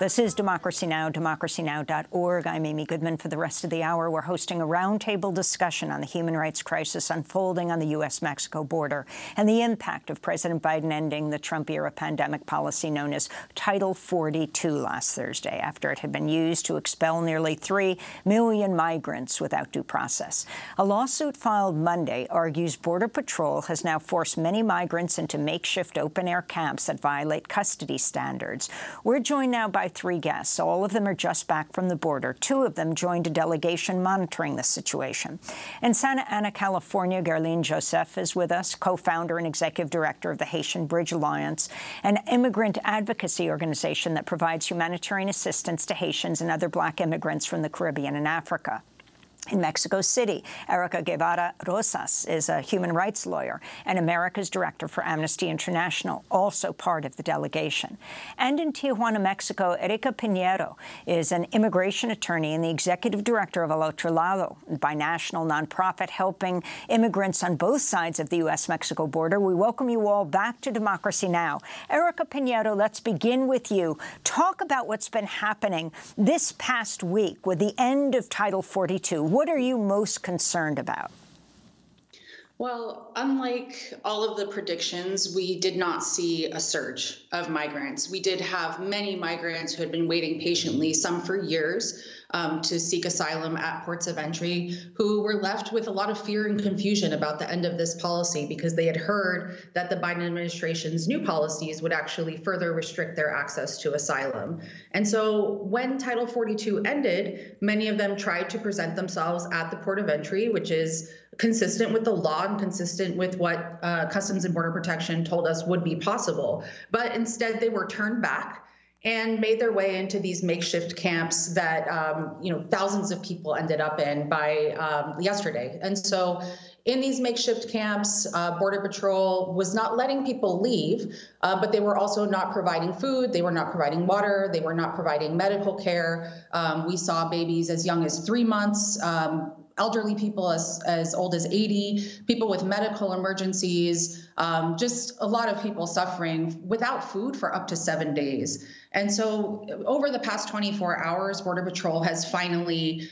This is Democracy Now!, democracynow.org. I'm Amy Goodman. For the rest of the hour, we're hosting a roundtable discussion on the human rights crisis unfolding on the U.S.-Mexico border and the impact of President Biden ending the Trump-era pandemic policy known as Title 42 last Thursday, after it had been used to expel nearly 3 million migrants without due process. A lawsuit filed Monday argues Border Patrol has now forced many migrants into makeshift open-air camps that violate custody standards. We're joined now by three guests. All of them are just back from the border. Two of them joined a delegation monitoring the situation. In Santa Ana, California, Guerline Jozef is with us, co-founder and executive director of the Haitian Bridge Alliance, an immigrant advocacy organization that provides humanitarian assistance to Haitians and other Black immigrants from the Caribbean and Africa. In Mexico City, Erika Guevara-Rosas is a human rights lawyer and America's director for Amnesty International, also part of the delegation. And in Tijuana, Mexico, Erika Pinheiro is an immigration attorney and the executive director of Al Otro Lado, a binational nonprofit helping immigrants on both sides of the U.S.-Mexico border. We welcome you all back to Democracy Now! Erika Pinheiro, let's begin with you. Talk about what's been happening this past week with the end of Title 42. What are you most concerned about? Well, unlike all of the predictions, we did not see a surge of migrants. We did have many migrants who had been waiting patiently, some for years, to seek asylum at ports of entry, who were left with a lot of fear and confusion about the end of this policy because they had heard that the Biden administration's new policies would actually further restrict their access to asylum. And so when Title 42 ended, many of them tried to present themselves at the port of entry, which is consistent with the law and consistent with what Customs and Border Protection told us would be possible. But instead, they were turned back and made their way into these makeshift camps that thousands of people ended up in by yesterday. And so in these makeshift camps, Border Patrol was not letting people leave, but they were also not providing food. They were not providing water. They were not providing medical care. We saw babies as young as 3 months, elderly people as old as 80, people with medical emergencies, just a lot of people suffering without food for up to 7 days. And so over the past 24 hours, Border Patrol has finally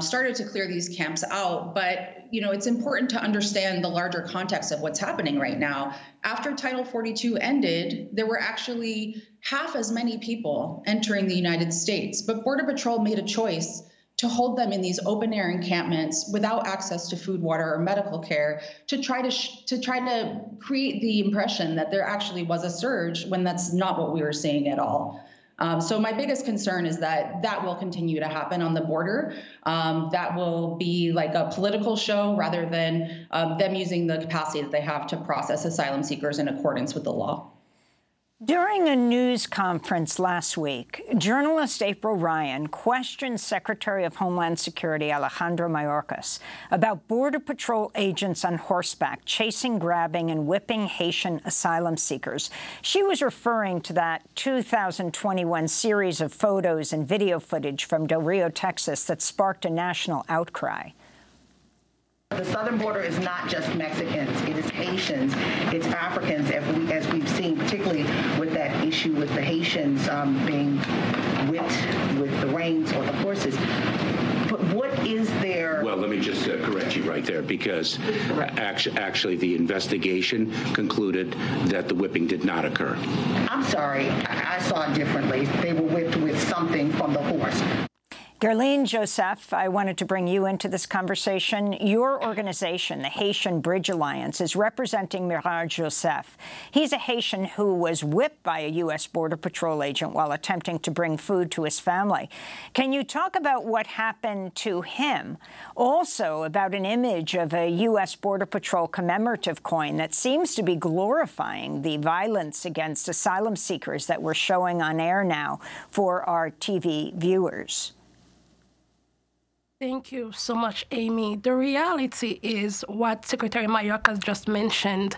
started to clear these camps out. But, you know, it's important to understand the larger context of what's happening right now. After Title 42 ended, there were actually half as many people entering the United States. But Border Patrol made a choice to hold them in these open-air encampments without access to food, water, or medical care, to try to create the impression that there actually was a surge when that's not what we were seeing at all. So my biggest concern is that that will continue to happen on the border. That will be like a political show rather than them using the capacity that they have to process asylum seekers in accordance with the law. During a news conference last week, journalist April Ryan questioned Secretary of Homeland Security Alejandro Mayorkas about Border Patrol agents on horseback chasing, grabbing and whipping Haitian asylum seekers. She was referring to that 2021 series of photos and video footage from Del Rio, Texas, that sparked a national outcry. The southern border is not just Mexicans, it is Haitians, it's Africans, as we've seen, particularly with that issue with the Haitians being whipped with the reins or the horses. But what is there— Well, let me just correct you right there, because actually the investigation concluded that the whipping did not occur. I'm sorry, I saw it differently. They were whipped with something from the horse. Guerline Jozef, I wanted to bring you into this conversation. Your organization, the Haitian Bridge Alliance, is representing Mirard Joseph. He's a Haitian who was whipped by a U.S. Border Patrol agent while attempting to bring food to his family. Can you talk about what happened to him? Also, about an image of a U.S. Border Patrol commemorative coin that seems to be glorifying the violence against asylum seekers that we're showing on air now for our TV viewers. Thank you so much, Amy. The reality is what Secretary Mayorkas just mentioned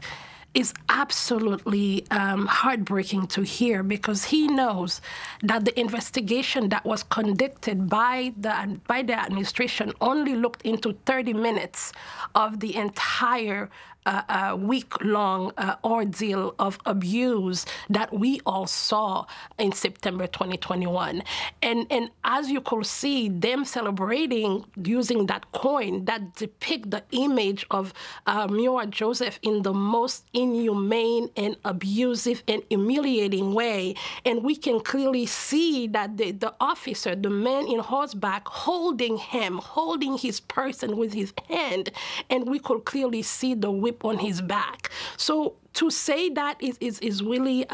is absolutely heartbreaking to hear, because he knows that the investigation that was conducted by the administration only looked into 30 minutes of the entire a week-long ordeal of abuse that we all saw in September 2021. And as you could see, them celebrating using that coin that depict the image of Mirard Joseph in the most inhumane and abusive and humiliating way. And we can clearly see that the officer, the man in horseback, holding him, holding his person with his hand, and we could clearly see the whip on his back. So to say that is really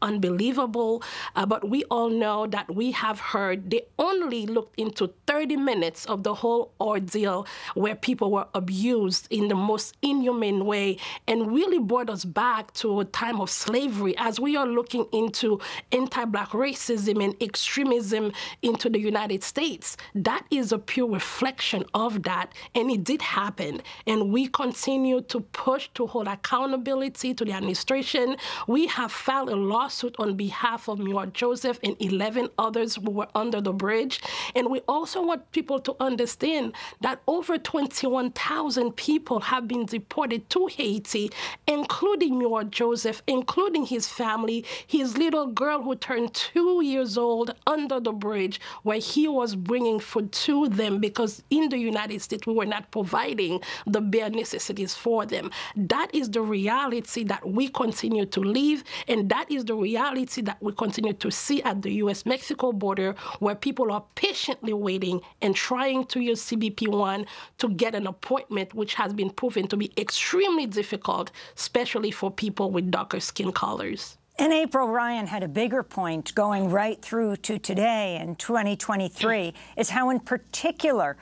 unbelievable, but we all know that we have heard they only looked into 30 minutes of the whole ordeal where people were abused in the most inhumane way and really brought us back to a time of slavery as we are looking into anti-Black racism and extremism into the United States. That is a pure reflection of that, and it did happen. And we continue to push to hold accountability to the administration. We have filed a lawsuit on behalf of Mirard Joseph and 11 others who were under the bridge. And we also want people to understand that over 21,000 people have been deported to Haiti, including Mirard Joseph, including his family, his little girl who turned 2 years old under the bridge, where he was bringing food to them because in the United States, we were not providing the bare necessities for them. That is the reality that we continue to live, and that is the reality that we continue to see at the U.S.-Mexico border, where people are patiently waiting and trying to use CBP-1 to get an appointment, which has been proven to be extremely difficult, especially for people with darker skin colors. And April Ryan had a bigger point going right through to today in 2023, is how in particular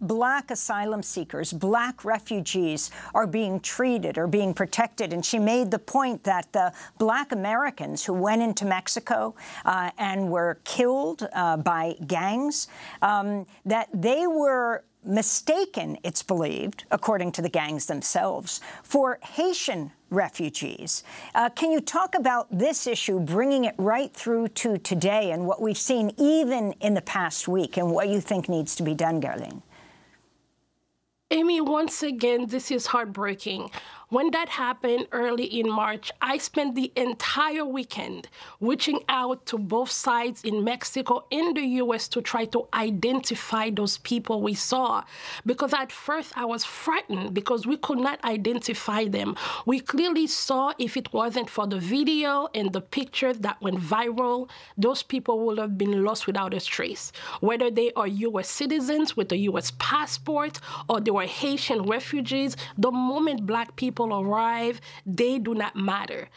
Black asylum seekers, Black refugees are being treated or being protected. And she made the point that the Black Americans who went into Mexico and were killed by gangs, that they were mistaken, it's believed, according to the gangs themselves, for Haitian refugees. Can you talk about this issue, bringing it right through to today and what we've seen even in the past week and what you think needs to be done, Guerline? Amy, once again, this is heartbreaking. When that happened early in March, I spent the entire weekend reaching out to both sides in Mexico and the U.S. to try to identify those people we saw. Because at first I was frightened because we could not identify them. We clearly saw if it wasn't for the video and the pictures that went viral, those people would have been lost without a trace. Whether they are U.S. citizens with a U.S. passport or they were Haitian refugees, the moment Black people arrive, they do not matter.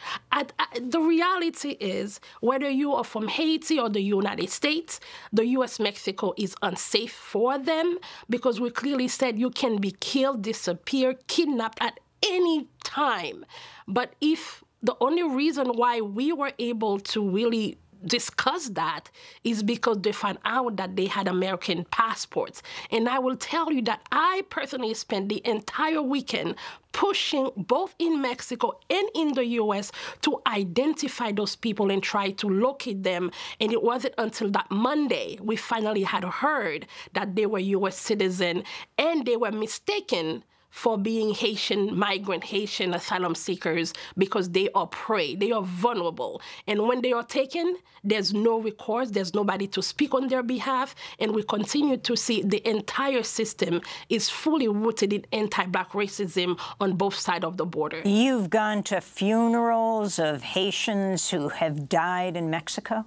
The reality is, whether you are from Haiti or the United States, the U.S.-Mexico is unsafe for them because we clearly said you can be killed, disappear, kidnapped at any time. But if the only reason why we were able to really discuss that is because they found out that they had American passports. And I will tell you that I personally spent the entire weekend pushing both in Mexico and in the U.S. to identify those people and try to locate them. And it wasn't until that Monday we finally had heard that they were U.S. citizens and they were mistaken for being Haitian migrant, Haitian asylum seekers, because they are prey, they are vulnerable. And when they are taken, there's no recourse, there's nobody to speak on their behalf, and we continue to see the entire system is fully rooted in anti-Black racism on both sides of the border. You've gone to funerals of Haitians who have died in Mexico?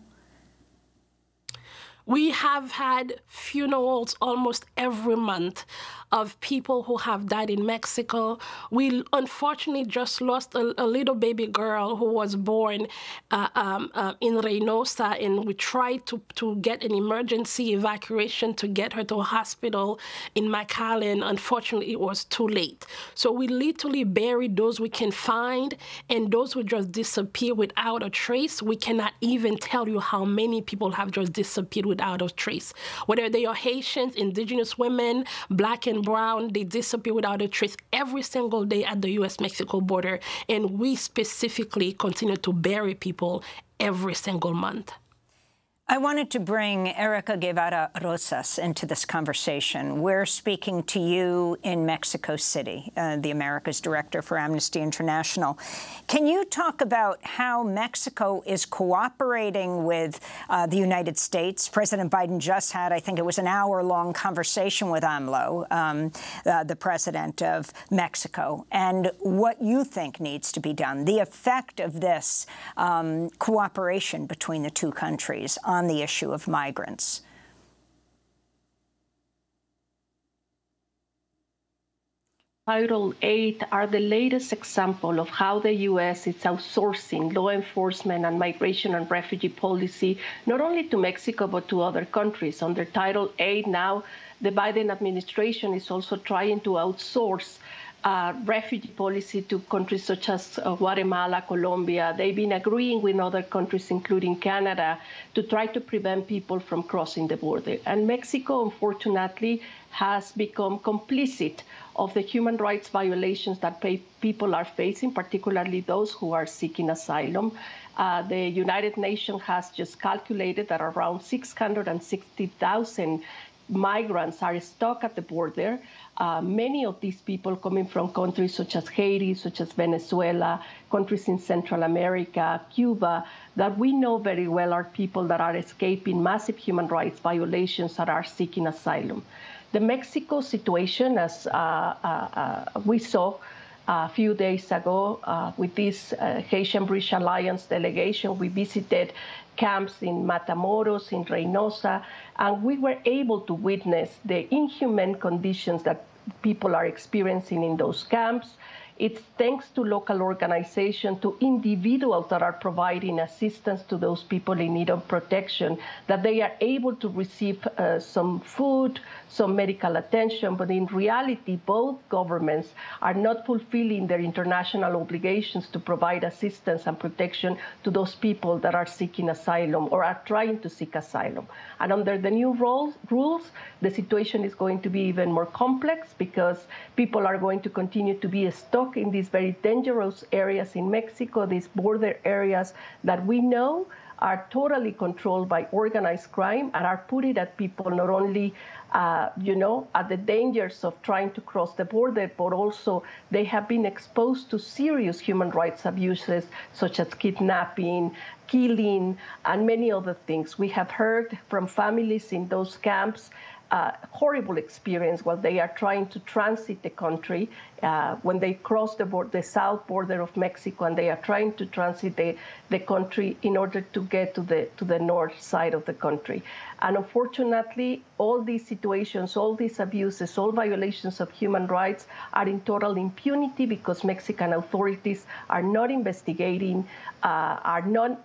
We have had funerals almost every month of people who have died in Mexico. We unfortunately just lost a little baby girl who was born in Reynosa, and we tried to get an emergency evacuation to get her to a hospital in McAllen. Unfortunately, it was too late. So we literally buried those we can find, and those who just disappear without a trace. We cannot even tell you how many people have just disappeared without a trace. Whether they are Haitians, Indigenous women, Black and Brown, they disappear without a trace every single day at the U.S.-Mexico border, and we specifically continue to bury people every single month. I wanted to bring Erika Guevara-Rosas into this conversation. We're speaking to you in Mexico City, the Americas Director for Amnesty International. Can you talk about how Mexico is cooperating with the United States? President Biden just had, I think it was an hour-long conversation with AMLO, the president of Mexico, and what you think needs to be done, the effect of this cooperation between the two countries on the issue of migrants. Title VIII are the latest example of how the U.S. is outsourcing law enforcement and migration and refugee policy, not only to Mexico, but to other countries. Under Title VIII now, the Biden administration is also trying to outsource refugee policy to countries such as Guatemala, Colombia. They've been agreeing with other countries, including Canada, to try to prevent people from crossing the border. And Mexico, unfortunately, has become complicit of the human rights violations that people are facing, particularly those who are seeking asylum. The United Nations has just calculated that around 660,000 migrants are stuck at the border. Many of these people coming from countries such as Haiti, such as Venezuela, countries in Central America, Cuba, that we know very well are people that are escaping massive human rights violations that are seeking asylum. The Mexico situation, as we saw a few days ago with this Haitian Bridge Alliance delegation, we visited camps in Matamoros, in Reynosa, and we were able to witness the inhumane conditions that people are experiencing in those camps. It's thanks to local organizations, to individuals that are providing assistance to those people in need of protection, that they are able to receive some food, some medical attention. But in reality, both governments are not fulfilling their international obligations to provide assistance and protection to those people that are seeking asylum or are trying to seek asylum. And under the new rules, the situation is going to be even more complex because people are going to continue to be stuck in these very dangerous areas in Mexico, these border areas that we know are totally controlled by organized crime and are putting at people not only, you know, at the dangers of trying to cross the border, but also they have been exposed to serious human rights abuses such as kidnapping, killing, and many other things. We have heard from families in those camps horrible experience while they are trying to transit the country. When they cross the south border of Mexico and they are trying to transit the country in order to get to the north side of the country. And unfortunately, all these situations, all these abuses, all violations of human rights are in total impunity because Mexican authorities are not investigating, are not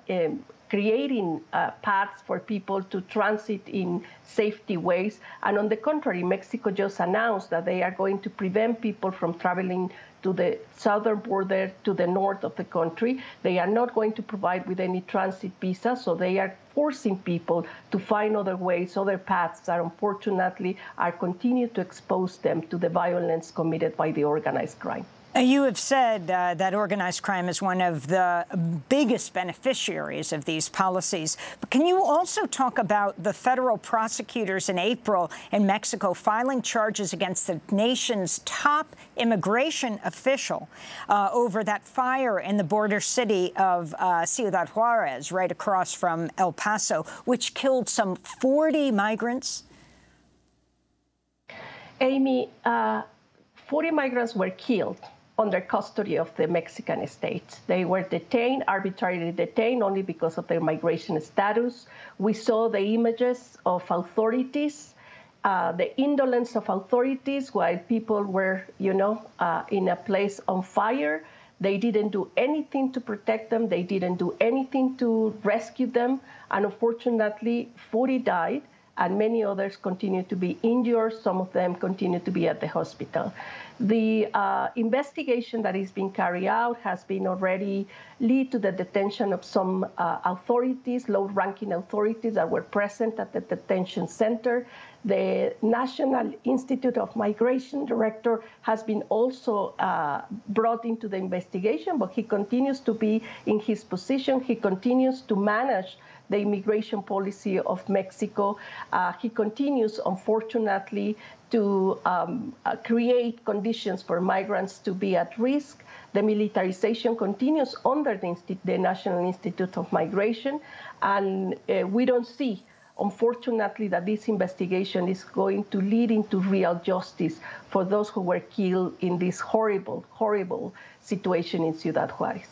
creating paths for people to transit in safety ways. And on the contrary, Mexico just announced that they are going to prevent people from traveling to the southern border, to the north of the country. They are not going to provide with any transit visa, so they are forcing people to find other ways, other paths that unfortunately are continuing to expose them to the violence committed by the organized crime. You have said that organized crime is one of the biggest beneficiaries of these policies. But can you also talk about the federal prosecutors in April in Mexico filing charges against the nation's top immigration official over that fire in the border city of Ciudad Juárez, right across from El Paso, which killed some 40 migrants? Amy, 40 migrants were killed under custody of the Mexican state. They were detained, arbitrarily detained, only because of their migration status. We saw the images of authorities, the indolence of authorities while people were, you know, in a place on fire. They didn't do anything to protect them. They didn't do anything to rescue them. And unfortunately, 40 died, and many others continue to be injured. Some of them continue to be at the hospital. The investigation that is being carried out has been already led to the detention of some authorities, low-ranking authorities that were present at the detention center. The National Institute of Migration director has been also brought into the investigation, but he continues to be in his position. He continues to manage the immigration policy of Mexico. He continues, unfortunately, to create conditions for migrants to be at risk. The militarization continues under the National Institute of Migration, and we don't see, unfortunately, that this investigation is going to lead into real justice for those who were killed in this horrible, horrible situation in Ciudad Juárez.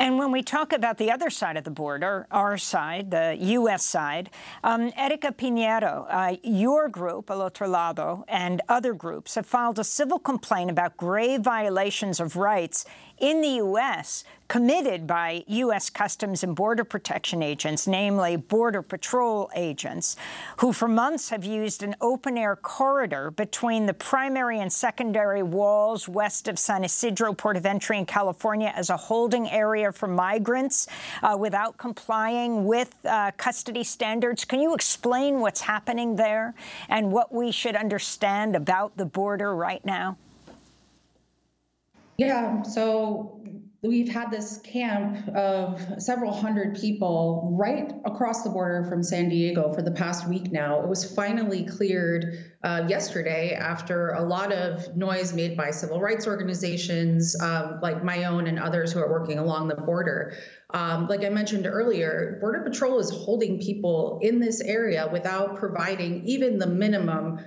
And when we talk about the other side of the border, our side, the U.S. side, Erika Pinheiro, your group, Al Otro Lado, and other groups have filed a civil complaint about grave violations of rights in the U.S. committed by U.S. Customs and Border Protection agents, namely Border Patrol agents, who for months have used an open-air corridor between the primary and secondary walls west of San Ysidro Port of Entry in California as a holding area for migrants without complying with custody standards. Can you explain what's happening there and what we should understand about the border right now? Yeah, so we've had this camp of several hundred people right across the border from San Diego for the past week now. It was finally cleared yesterday after a lot of noise made by civil rights organizations like my own and others who are working along the border. Like I mentioned earlier, Border Patrol is holding people in this area without providing even the minimum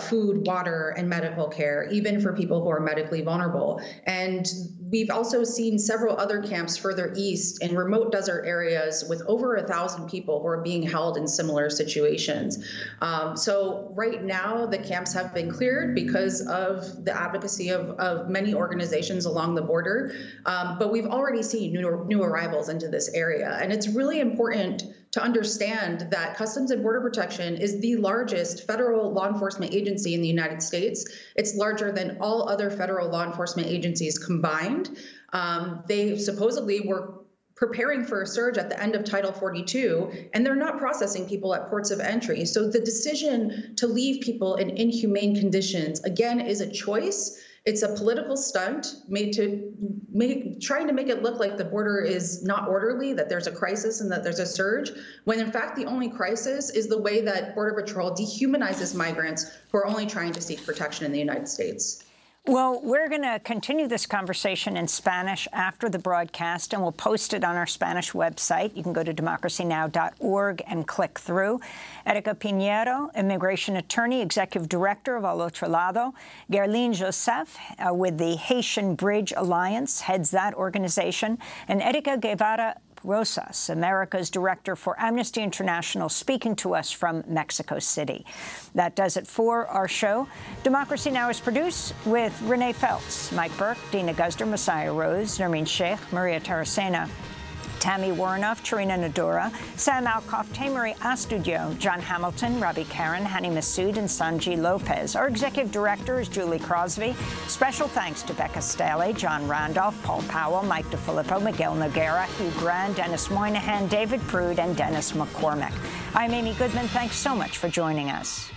food, water, and medical care, even for people who are medically vulnerable. And we've also seen several other camps further east in remote desert areas with over 1,000 people who are being held in similar situations. So right now, the camps have been cleared because of the advocacy of many organizations along the border. But we've already seen new arrivals into this area. And it's really important to understand that Customs and Border Protection is the largest federal law enforcement agency in the United States. It's larger than all other federal law enforcement agencies combined. They supposedly were preparing for a surge at the end of Title 42, and they're not processing people at ports of entry. So the decision to leave people in inhumane conditions, again, is a choice. It's a political stunt made to trying to make it look like the border is not orderly, that there's a crisis and that there's a surge, when in fact the only crisis is the way that Border Patrol dehumanizes migrants who are only trying to seek protection in the United States. Well, we're going to continue this conversation in Spanish after the broadcast, and we'll post it on our Spanish website. You can go to democracynow.org and click through. Erika Pinheiro, immigration attorney, executive director of Al Otro Lado. Guerline Joseph, with the Haitian Bridge Alliance, heads that organization. And Erika Guevara-Rosas, America's director for Amnesty International, speaking to us from Mexico City. That does it for our show. Democracy Now! Is produced with Renee Feltz, Mike Burke, Dina Guzder, Messiah Rose, Nermeen Sheikh, Maria Tarasena, Tammy Warnoff, Charina Nadura, Sam Alcoff, Tamari Astudio, John Hamilton, Robby Caron, Hani Massoud, and Sanji Lopez. Our executive director is Julie Crosby. Special thanks to Becca Staley, John Randolph, Paul Powell, Mike DeFilippo, Miguel Noguera, Hugh Grant, Dennis Moynihan, David Prude, and Dennis McCormick. I'm Amy Goodman. Thanks so much for joining us.